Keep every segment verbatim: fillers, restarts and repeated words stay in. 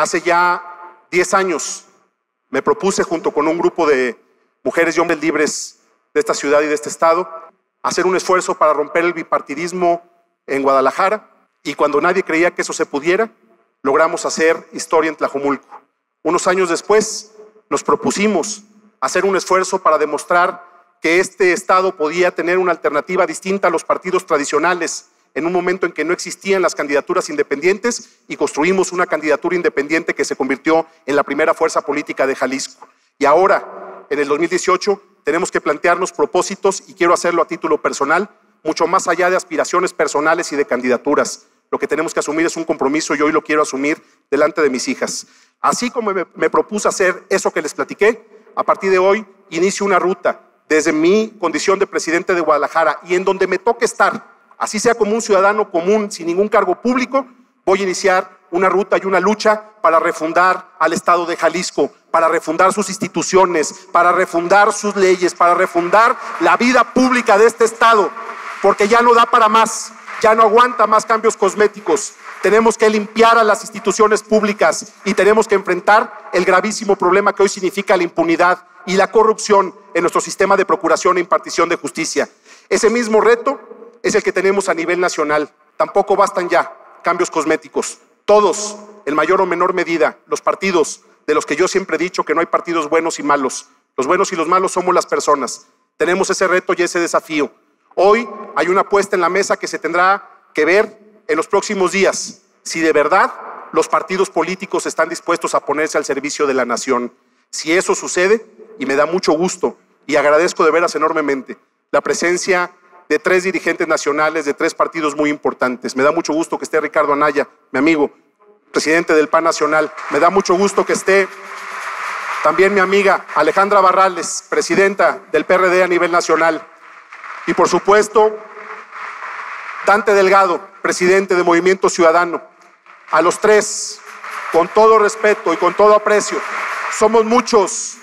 Hace ya diez años me propuse, junto con un grupo de mujeres y hombres libres de esta ciudad y de este estado, hacer un esfuerzo para romper el bipartidismo en Guadalajara, y cuando nadie creía que eso se pudiera, logramos hacer historia en Tlajomulco. Unos años después nos propusimos hacer un esfuerzo para demostrar que este estado podía tener una alternativa distinta a los partidos tradicionales en un momento en que no existían las candidaturas independientes, y construimos una candidatura independiente que se convirtió en la primera fuerza política de Jalisco. Y ahora, en el dos mil dieciocho, tenemos que plantearnos propósitos, y quiero hacerlo a título personal, mucho más allá de aspiraciones personales y de candidaturas. Lo que tenemos que asumir es un compromiso, y hoy lo quiero asumir delante de mis hijas. Así como me, me propuse hacer eso que les platiqué, a partir de hoy inicio una ruta desde mi condición de presidente de Guadalajara, y en donde me toque estar, así sea como un ciudadano común, sin ningún cargo público, voy a iniciar una ruta y una lucha para refundar al estado de Jalisco, para refundar sus instituciones, para refundar sus leyes, para refundar la vida pública de este estado, porque ya no da para más. Ya no aguanta más cambios cosméticos. Tenemos que limpiar a las instituciones públicas y tenemos que enfrentar el gravísimo problema que hoy significa la impunidad y la corrupción en nuestro sistema de procuración e impartición de justicia. Ese mismo reto es el que tenemos a nivel nacional. Tampoco bastan ya cambios cosméticos. Todos, en mayor o menor medida, los partidos, de los que yo siempre he dicho que no hay partidos buenos y malos. Los buenos y los malos somos las personas. Tenemos ese reto y ese desafío. Hoy hay una apuesta en la mesa que se tendrá que ver en los próximos días, si de verdad los partidos políticos están dispuestos a ponerse al servicio de la nación. Si eso sucede, y me da mucho gusto, y agradezco de veras enormemente la presencia de tres dirigentes nacionales, de tres partidos muy importantes. Me da mucho gusto que esté Ricardo Anaya, mi amigo, presidente del P A N Nacional. Me da mucho gusto que esté también mi amiga Alejandra Barrales, presidenta del P R D a nivel nacional. Y por supuesto, Dante Delgado, presidente de Movimiento Ciudadano. A los tres, con todo respeto y con todo aprecio, somos muchos,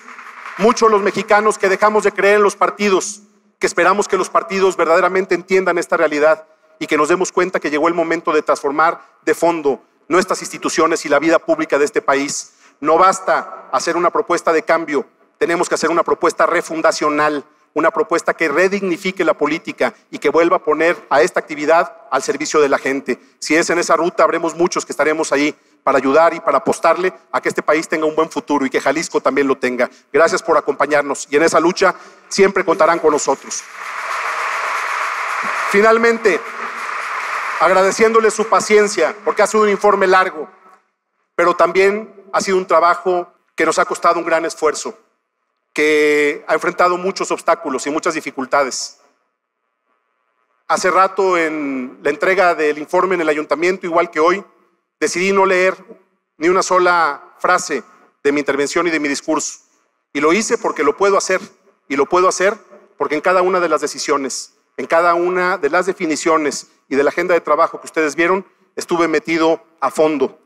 muchos los mexicanos que dejamos de creer en los partidos, que esperamos que los partidos verdaderamente entiendan esta realidad y que nos demos cuenta que llegó el momento de transformar de fondo nuestras instituciones y la vida pública de este país. No basta hacer una propuesta de cambio, tenemos que hacer una propuesta refundacional. Una propuesta que redignifique la política y que vuelva a poner a esta actividad al servicio de la gente. Si es en esa ruta, habremos muchos que estaremos ahí para ayudar y para apostarle a que este país tenga un buen futuro y que Jalisco también lo tenga. Gracias por acompañarnos, y en esa lucha siempre contarán con nosotros. Finalmente, agradeciéndole su paciencia, porque ha sido un informe largo, pero también ha sido un trabajo que nos ha costado un gran esfuerzo, que ha enfrentado muchos obstáculos y muchas dificultades. Hace rato, en la entrega del informe en el ayuntamiento, igual que hoy, decidí no leer ni una sola frase de mi intervención y de mi discurso. Y lo hice porque lo puedo hacer, y lo puedo hacer porque en cada una de las decisiones, en cada una de las definiciones y de la agenda de trabajo que ustedes vieron, estuve metido a fondo.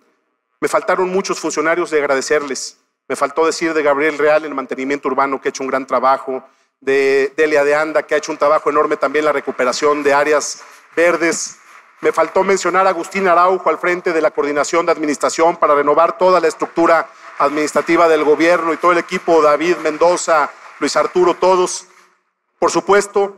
Me faltaron muchos funcionarios de agradecerles. Me faltó decir de Gabriel Real en mantenimiento urbano, que ha hecho un gran trabajo, de Delia de Anda, que ha hecho un trabajo enorme también en la recuperación de áreas verdes. Me faltó mencionar a Agustín Araujo al frente de la coordinación de administración para renovar toda la estructura administrativa del gobierno, y todo el equipo, David Mendoza, Luis Arturo, todos. Por supuesto,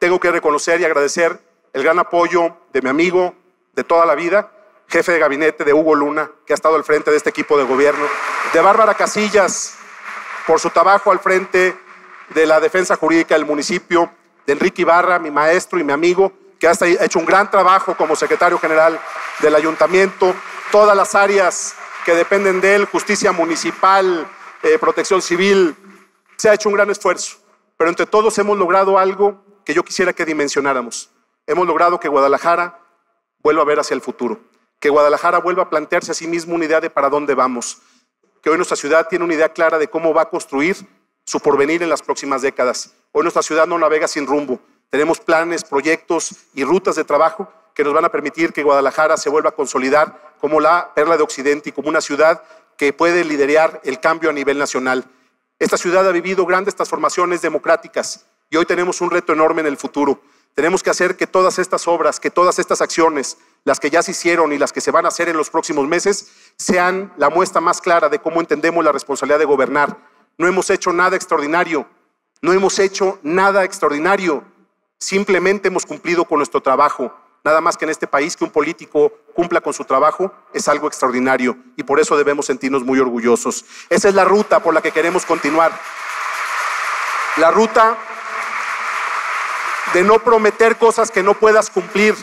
tengo que reconocer y agradecer el gran apoyo de mi amigo de toda la vida, jefe de gabinete de Hugo Luna, que ha estado al frente de este equipo de gobierno, de Bárbara Casillas por su trabajo al frente de la defensa jurídica del municipio, de Enrique Ibarra, mi maestro y mi amigo, que ha hecho un gran trabajo como secretario general del ayuntamiento, todas las áreas que dependen de él, justicia municipal, eh, protección civil. Se ha hecho un gran esfuerzo, pero entre todos hemos logrado algo que yo quisiera que dimensionáramos. Hemos logrado que Guadalajara vuelva a ver hacia el futuro, que Guadalajara vuelva a plantearse a sí mismo una idea de para dónde vamos, que hoy nuestra ciudad tiene una idea clara de cómo va a construir su porvenir en las próximas décadas. Hoy nuestra ciudad no navega sin rumbo. Tenemos planes, proyectos y rutas de trabajo que nos van a permitir que Guadalajara se vuelva a consolidar como la perla de Occidente y como una ciudad que puede liderar el cambio a nivel nacional. Esta ciudad ha vivido grandes transformaciones democráticas y hoy tenemos un reto enorme en el futuro. Tenemos que hacer que todas estas obras, que todas estas acciones, las que ya se hicieron y las que se van a hacer en los próximos meses, sean la muestra más clara de cómo entendemos la responsabilidad de gobernar. No hemos hecho nada extraordinario, no hemos hecho nada extraordinario, simplemente hemos cumplido con nuestro trabajo. Nada más que en este país que un político cumpla con su trabajo es algo extraordinario y por eso debemos sentirnos muy orgullosos. Esa es la ruta por la que queremos continuar. La ruta de no prometer cosas que no puedas cumplir.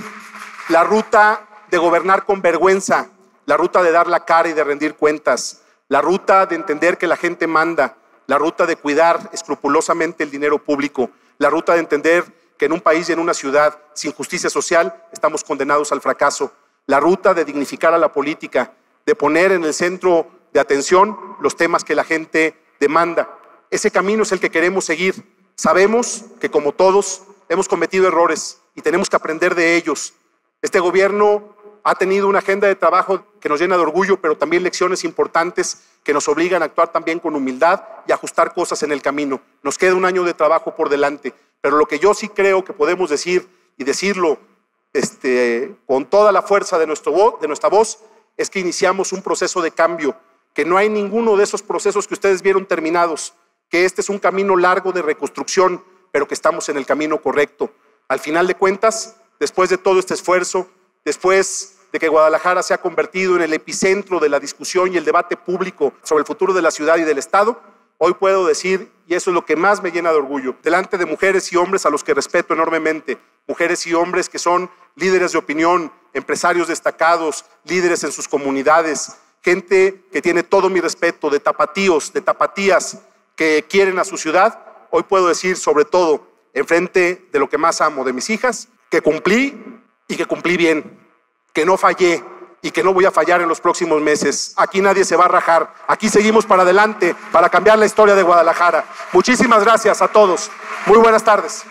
La ruta de gobernar con vergüenza. La ruta de dar la cara y de rendir cuentas. La ruta de entender que la gente manda. La ruta de cuidar escrupulosamente el dinero público. La ruta de entender que en un país y en una ciudad sin justicia social estamos condenados al fracaso. La ruta de dignificar a la política, de poner en el centro de atención los temas que la gente demanda. Ese camino es el que queremos seguir. Sabemos que, como todos, hemos cometido errores y tenemos que aprender de ellos. Este gobierno ha tenido una agenda de trabajo que nos llena de orgullo, pero también lecciones importantes que nos obligan a actuar también con humildad y ajustar cosas en el camino. Nos queda un año de trabajo por delante. Pero lo que yo sí creo que podemos decir, y decirlo este, con toda la fuerza de, nuestro, de nuestra voz, es que iniciamos un proceso de cambio, que no hay ninguno de esos procesos que ustedes vieron terminados, que este es un camino largo de reconstrucción, pero que estamos en el camino correcto. Al final de cuentas, después de todo este esfuerzo, después de que Guadalajara se ha convertido en el epicentro de la discusión y el debate público sobre el futuro de la ciudad y del Estado, hoy puedo decir, y eso es lo que más me llena de orgullo, delante de mujeres y hombres a los que respeto enormemente, mujeres y hombres que son líderes de opinión, empresarios destacados, líderes en sus comunidades, gente que tiene todo mi respeto, de tapatíos, de tapatías que quieren a su ciudad, hoy puedo decir, sobre todo, enfrente de lo que más amo, de mis hijas, que cumplí y que cumplí bien, que no fallé y que no voy a fallar en los próximos meses. Aquí nadie se va a rajar. Aquí seguimos para adelante, para cambiar la historia de Guadalajara. Muchísimas gracias a todos. Muy buenas tardes.